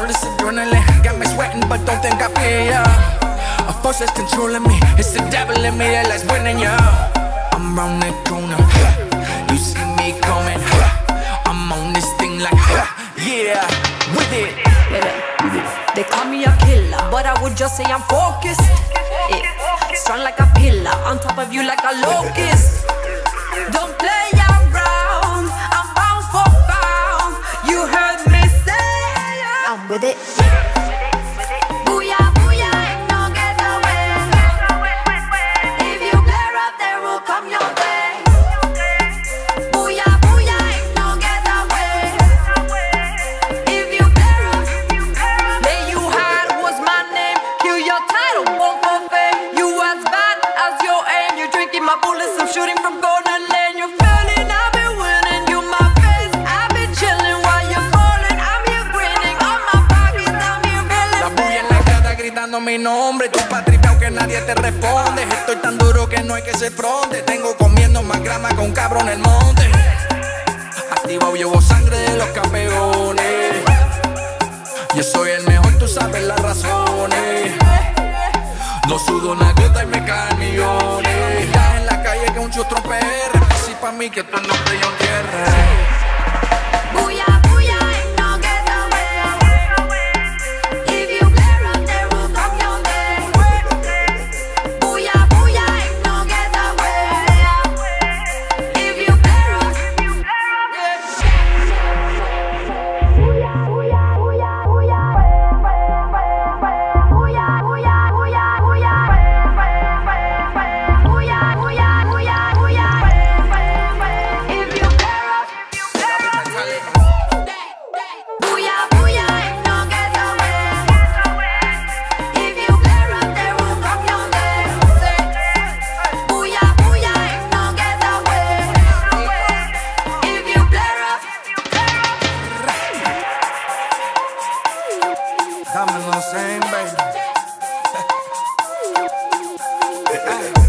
all this adrenaline got me sweating, but don't think I fear ya. A force that's controlling me, it's the devil in me that lies winning ya. I'm round that corner, you see me coming. I'm on this thing like, yeah, with it. They call me a killer, but I would just say I'm focused. Strong like a pillar, on top of you like a locust. Don't play around, I'm bound for bound. You heard me say I'm with it. Booyah, booyah, ain't no get away. If you clear up, they will come your way. Booyah, booyah, ain't no get away. If you clear up, may you hide was my name. Kill your title, won't forfeit. You as bad as your aim. You're drinking my bullets, I'm shooting from gold. Mi nombre, tú pa' tripeao que nadie te responde. Estoy tan duro que no hay que ser fronte. Tengo comiendo más grama que un cabro en el monte. Activao, llevo sangre de los campeones. Yo soy el mejor, tú sabes las razones. No sudo una gota y me caen millones. Estás en la calle que un chustro PR. Así pa' mí que tú no te yo entierres. Diamonds on the same, baby.